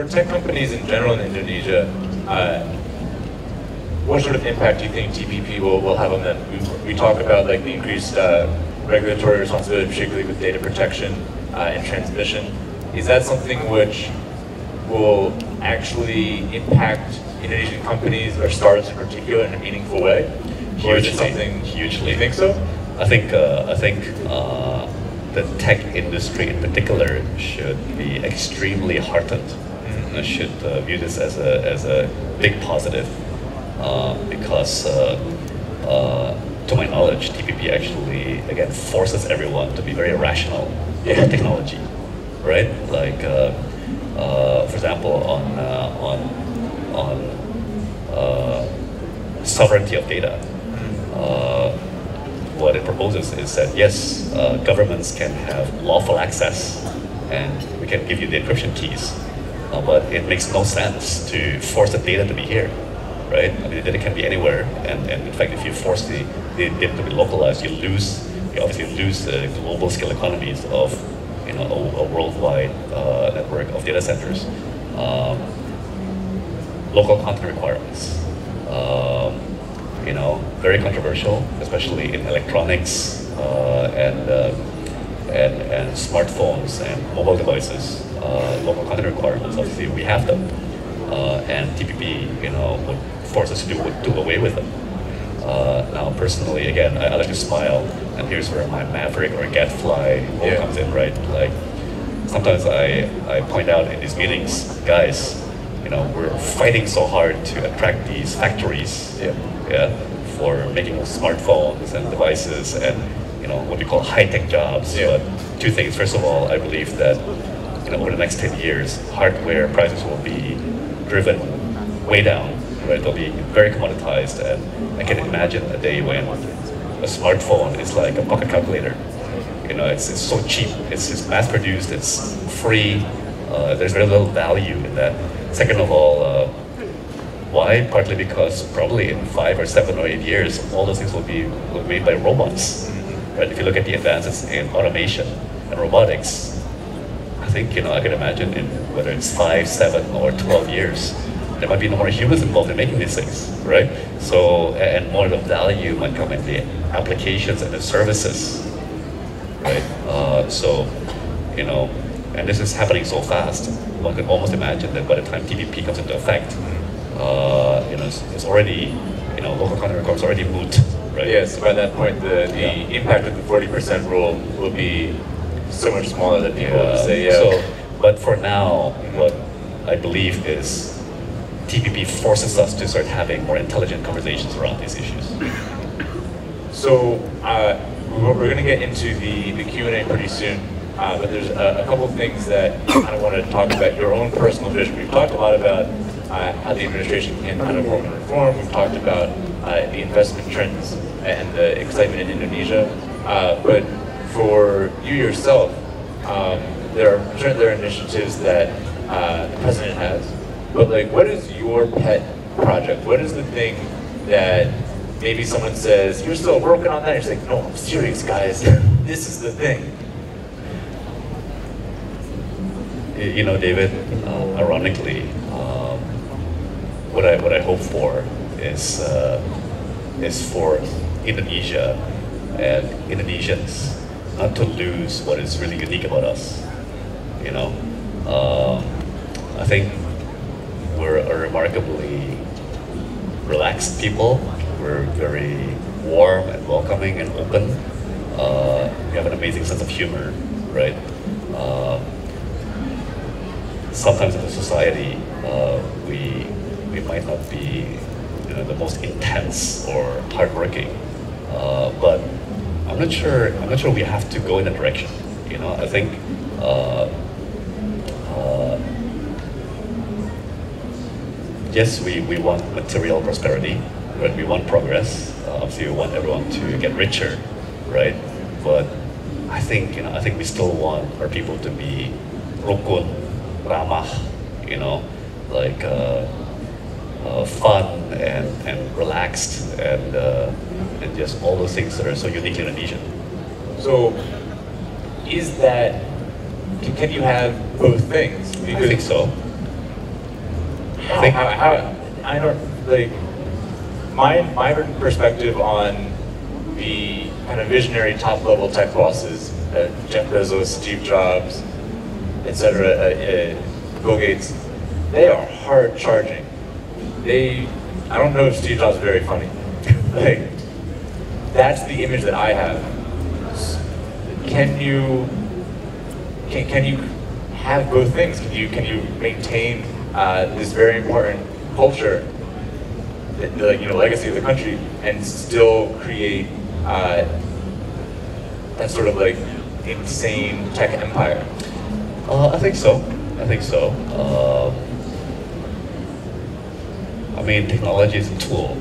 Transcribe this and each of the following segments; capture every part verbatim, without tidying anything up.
for tech companies in general in Indonesia, uh, what sort of impact do you think T P P will, will have on them? We, we talk about like the increased uh, regulatory responsibility, particularly with data protection uh, and transmission. Is that something which will actually impact Indonesian companies or startups in particular in a meaningful way? Or is it something hugely? You think so? I think uh, I think uh, the tech industry in particular should be extremely heartened. Mm-hmm. I should uh, view this as a as a big positive uh, because, uh, uh, to my knowledge, T P P actually again forces everyone to be very rational yeah. about technology, right? Like, uh, uh, for example, on uh, on on uh, sovereignty of data. Uh, what it proposes is that yes, uh, governments can have lawful access and we can give you the encryption keys, uh, but it makes no sense to force the data to be here, right? I mean, the data can be anywhere, and, and in fact, if you force the, the data to be localized, you lose, you obviously lose the global scale economies of, you know, a, a worldwide uh, network of data centers. Um, local content requirements. Um, You know, very controversial, especially in electronics uh, and, uh, and and smartphones and mobile devices. Uh, local content requirements, obviously, we have them, uh, and T P P, you know, would force us to do, do away with them. Uh, now, personally, again, I, I like to smile, and here's where my maverick or gadfly role yeah. comes in, right? Like, sometimes I I point out in these meetings, guys, you know, we're fighting so hard to attract these factories. Yeah. Yeah, for making smartphones and devices and, you know, what we call high-tech jobs. Yeah. But two things. First of all, I believe that, you know, over the next ten years, hardware prices will be driven way down, right? They'll be very commoditized, and I can imagine a day when a smartphone is like a pocket calculator. You know, it's, it's so cheap, it's, it's mass-produced, it's free, uh, there's very little value in that. Second of all, uh, why? Partly because probably in five or seven or eight years, all those things will be, will be made by robots. Mm-hmm. Right? If you look at the advances in automation and robotics, I think, you know, I can imagine in whether it's five, seven, or twelve years, there might be no more humans involved in making these things, right? So, and more of the value might come in the applications and the services, right? Uh, so, you know, and this is happening so fast, one can almost imagine that by the time T P P comes into effect, Uh, you know, it's, it's already, you know, local content records already moot, right? Yes, yeah, so by that point, the, the yeah. impact of the forty percent rule will be so much smaller than people yeah. would say, yeah. So, but for now, what I believe is T P P forces us to start having more intelligent conversations around these issues. So, uh, we're going to get into the, the Q and A pretty soon, uh, but there's a, a couple of things that I want to talk about, your own personal vision. We've talked a lot about Uh, how the administration can kind of work and reform. We've talked about uh, the investment trends and the excitement in Indonesia. Uh, but for you yourself, um, there are sure there are initiatives that uh, the president has. But like, what is your pet project? What is the thing that maybe someone says, "You're still working on that"? You're just like, "No, I'm serious, guys. This is the thing." You know, David. Uh, ironically. Um, What I what I hope for is uh, is for Indonesia and Indonesians not to lose what is really unique about us. You know, uh, I think we're a remarkably relaxed people. We're very warm and welcoming and open. Uh, we have an amazing sense of humor, right? Uh, sometimes in the society uh, we. we might not be, you know, the most intense or hardworking, uh, but I'm not sure. I'm not sure we have to go in that direction. You know, I think uh, uh, yes, we we want material prosperity, right? We want progress. Uh, obviously, we want everyone to get richer, right? But I think you know, I think we still want our people to be rukun, ramah, you know, like. Uh, Uh, fun and, and relaxed and uh, and just all those things that are so unique in Indonesia. So, is that, can you have both things? Because I think so. think how, how I don't like my my perspective on the kind of visionary top level tech bosses, uh, Jeff Bezos, Steve Jobs, et cetera, uh, uh, Bill Gates. They are hard charging. They, I don't know if Steve Jobs is very funny. Like, that's the image that I have. Can you, can can you have both things? Can you can you maintain uh, this very important culture, the, the you know legacy of the country, and still create uh, that sort of like insane tech empire? Uh, I think so. I think so. Um, I mean, technology is a tool,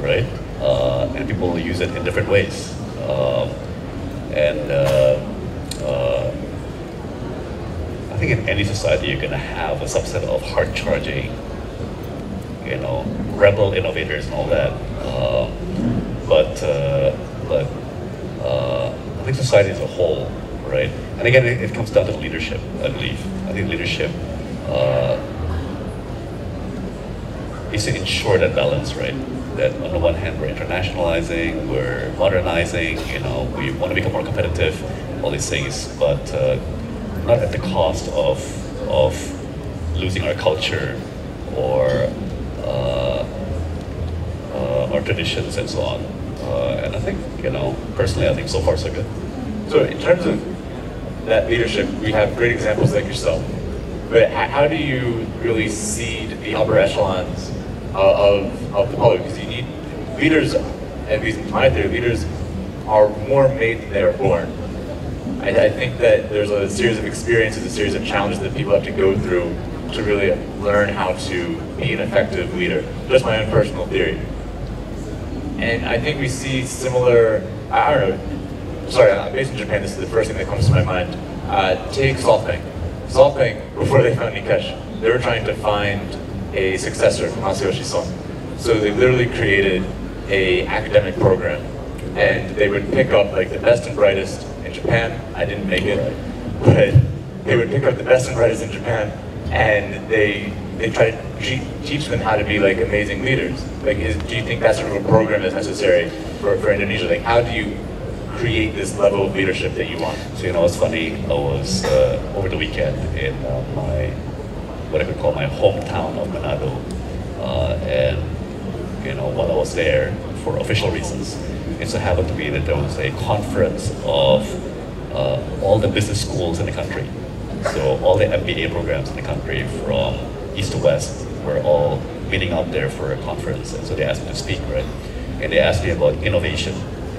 right? Uh, and people will use it in different ways. Um, and uh, uh, I think in any society, you're going to have a subset of hard-charging, you know, rebel innovators and all that. Uh, but uh, but uh, I think society as a whole, right? And again, it, it comes down to leadership, I believe. I think leadership uh, is to ensure that balance, right? That on the one hand, we're internationalizing, we're modernizing, you know, we want to become more competitive, all these things, but uh, not at the cost of of losing our culture or uh, uh, our traditions and so on. Uh, and I think, you know, personally, I think so far so good. So in terms of that leadership, we have great examples like yourself, but how do you really seed the upper echelons of, of the public? Because you need leaders, at least in my theory, leaders are more made than they are born. I, I think that there's a series of experiences, a series of challenges that people have to go through to really learn how to be an effective leader. Just my own personal theory. And I think we see similar, I don't know, sorry, I'm based in Japan, this is the first thing that comes to my mind. Uh, take Sol-Peng. Sol-Peng, before they found Nikesh, they were trying to find a successor for Masayoshi Son. So they literally created a academic program, and they would pick up like the best and brightest in Japan. I didn't make it, but they would pick up the best and brightest in Japan, and they they try to teach them how to be like amazing leaders. Like, is, do you think that sort of a program is necessary for, for Indonesia? Like, how do you create this level of leadership that you want? So you know, it's funny. I was uh, over the weekend in uh, my what I could call my hometown of Manado, uh, and you know, while I was there for official reasons, it so happened to be that there was a conference of uh, all the business schools in the country. So all the M B A programs in the country from east to west were all meeting out there for a conference, and so they asked me to speak, right? And they asked me about innovation,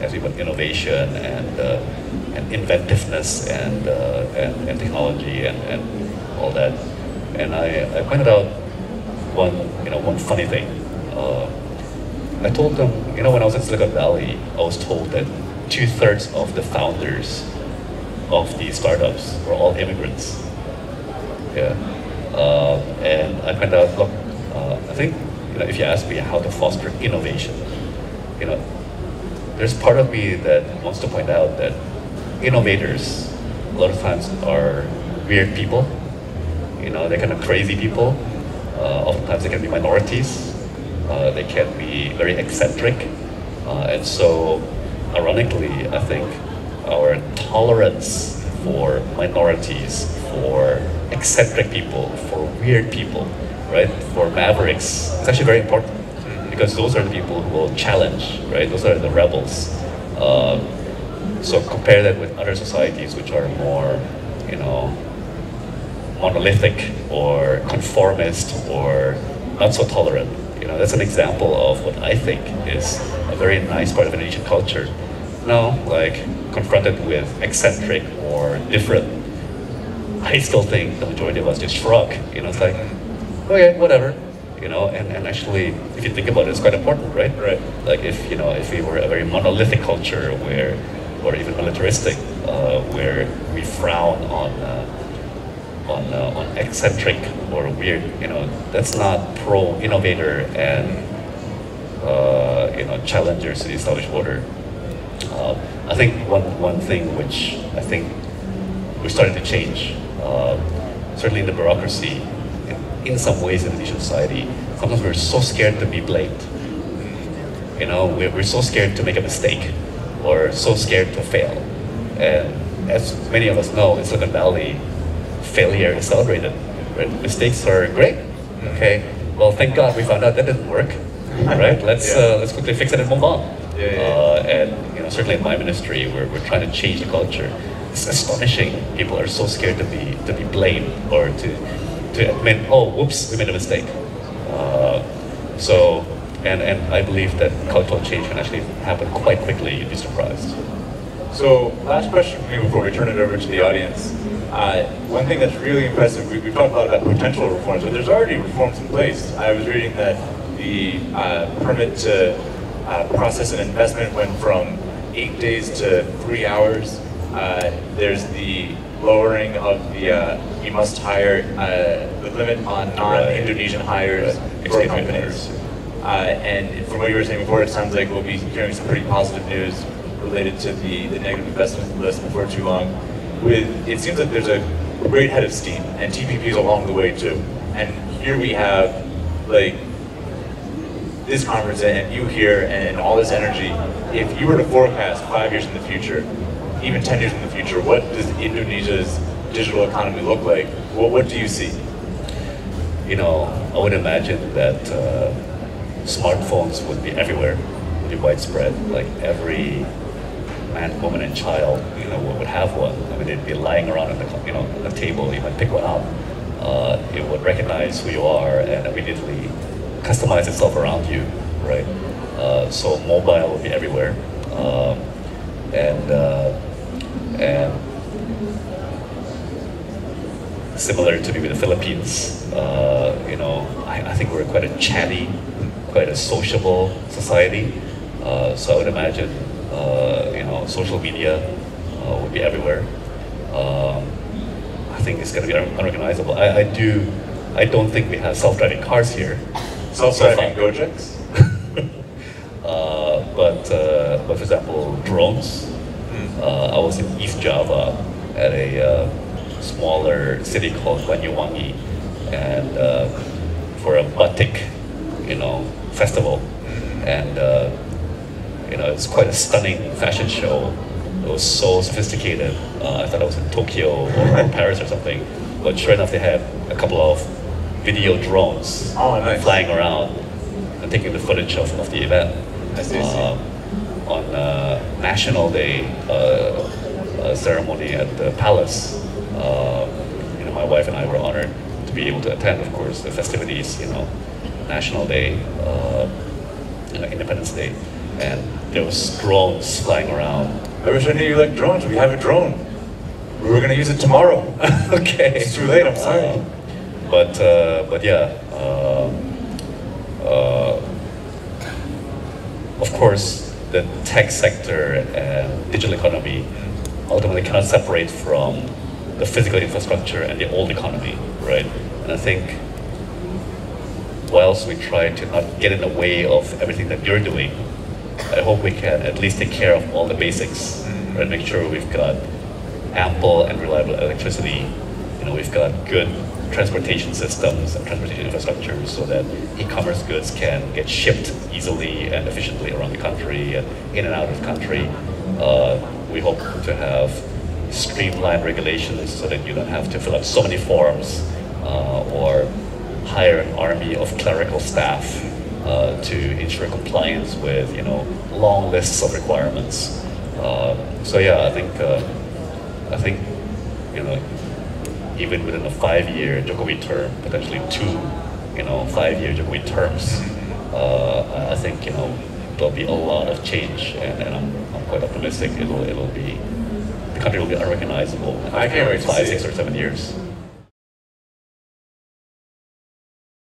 asked me about innovation and uh, and inventiveness and, uh, and and technology and and all that. And I, I pointed out one, you know, one funny thing. Uh, I told them, you know, when I was in Silicon Valley, I was told that two-thirds of the founders of these startups were all immigrants. Yeah. Uh, and I pointed out, look, uh, I think, you know, if you ask me how to foster innovation, you know, there's part of me that wants to point out that innovators, a lot of times, are weird people. You know, they're kind of crazy people. Uh, oftentimes they can be minorities. Uh, they can be very eccentric. Uh, and so, ironically, I think our tolerance for minorities, for eccentric people, for weird people, right, for mavericks, it's actually very important, because those are the people who will challenge, right? Those are the rebels. Uh, so compare that with other societies which are more, you know, monolithic or conformist or not so tolerant. You know, that's an example of what I think is a very nice part of Indonesian culture. Now, like, confronted with eccentric or different, I still think the majority of us just shrug. You know, it's like, okay, whatever. You know, and, and actually, if you think about it, it's quite important, right? Right. Like, if, you know, if we were a very monolithic culture where, or even militaristic, uh, where we frown on uh, On, uh, on eccentric or weird, you know, that's not pro-innovator and, uh, you know, challengers to the established order. Uh, I think one, one thing which I think we're starting to change, uh, certainly in the bureaucracy, in, in some ways in Indonesian society, sometimes we're so scared to be blamed. You know, we're, we're so scared to make a mistake, or so scared to fail. And as many of us know, in Silicon Valley, failure is celebrated. Mistakes are great. Okay, well, thank God we found out that didn't work. Right? Let's yeah. uh, let's quickly fix it and move on. Yeah, yeah, yeah. Uh, and you know, certainly in my ministry, we're we're trying to change the culture. It's astonishing. People are so scared to be to be blamed or to to admit, oh, whoops, we made a mistake. Uh, so, and and I believe that cultural change can actually happen quite quickly. You'd be surprised. So, last question for me before we turn it over to the audience. Uh, one thing that's really impressive, we, we've talked a lot about potential reforms, but there's already reforms in place. I was reading that the uh, permit to uh, process an investment went from eight days to three hours. Uh, there's the lowering of the uh, you must hire uh, the limit on non-Indonesian hires for companies. Uh, and from what you were saying before, it sounds like we'll be hearing some pretty positive news related to the, the negative investment list before too long. With, it seems like there's a great head of steam, and T P P is along the way too. And here we have like this conference and you here and all this energy. If you were to forecast five years in the future, even ten years in the future, what does Indonesia's digital economy look like? What, what do you see? You know, I would imagine that uh, smartphones would be everywhere, would be widespread, like every man, woman, and child, you know, would have one. I mean, they'd be lying around on the, you know, the table. You might pick one up. Uh, it would recognize who you are and immediately customize itself around you, right? Uh, so mobile would be everywhere, um, and uh, and similar to maybe the Philippines, uh, you know, I, I think we're quite a chatty, quite a sociable society. Uh, so I would imagine. Uh, you know, social media uh, will be everywhere. Um, I think it's going to be un unrecognizable. I, I do. I don't think we have self-driving cars here. Self-driving so Gojeks. uh, but, uh, but for example, drones. Mm. Uh, I was in East Java at a uh, smaller city called Banyuwangi, and uh, for a batik, you know, festival, and. Uh, You know, it's quite a stunning fashion show. It was so sophisticated. Uh, I thought I was in Tokyo or Paris or something. But sure enough, they had a couple of video drones oh, nice. flying around and taking the footage of, of the event. I see, I see. Um, on uh, National Day uh, ceremony at the palace, um, you know, my wife and I were honored to be able to attend, of course, the festivities. You know, National Day, uh, you know, Independence Day. And there was drones flying around. I wish I knew you liked drones. We have a drone. We were going to use it tomorrow. Okay. It's too late, I'm sorry. Uh, but, uh, but yeah. Um, uh, of course, the tech sector and digital economy ultimately cannot separate from the physical infrastructure and the old economy, right? And I think whilst we try to not get in the way of everything that you're doing, I hope we can at least take care of all the basics, right? Make sure we've got ample and reliable electricity. You know, we've got good transportation systems and transportation infrastructure so that e-commerce goods can get shipped easily and efficiently around the country and in and out of the country. Uh, we hope to have streamlined regulations so that you don't have to fill out so many forms uh, or hire an army of clerical staff. Uh, to ensure compliance with, you know, long lists of requirements. Uh, so yeah, I think uh, I think you know, even within a five-year Jokowi term, potentially two, you know, five-year Jokowi terms, uh, I think you know there'll be a lot of change, and, and I'm, I'm quite optimistic. It'll it'll be the country will be unrecognizable in five, six, or seven years.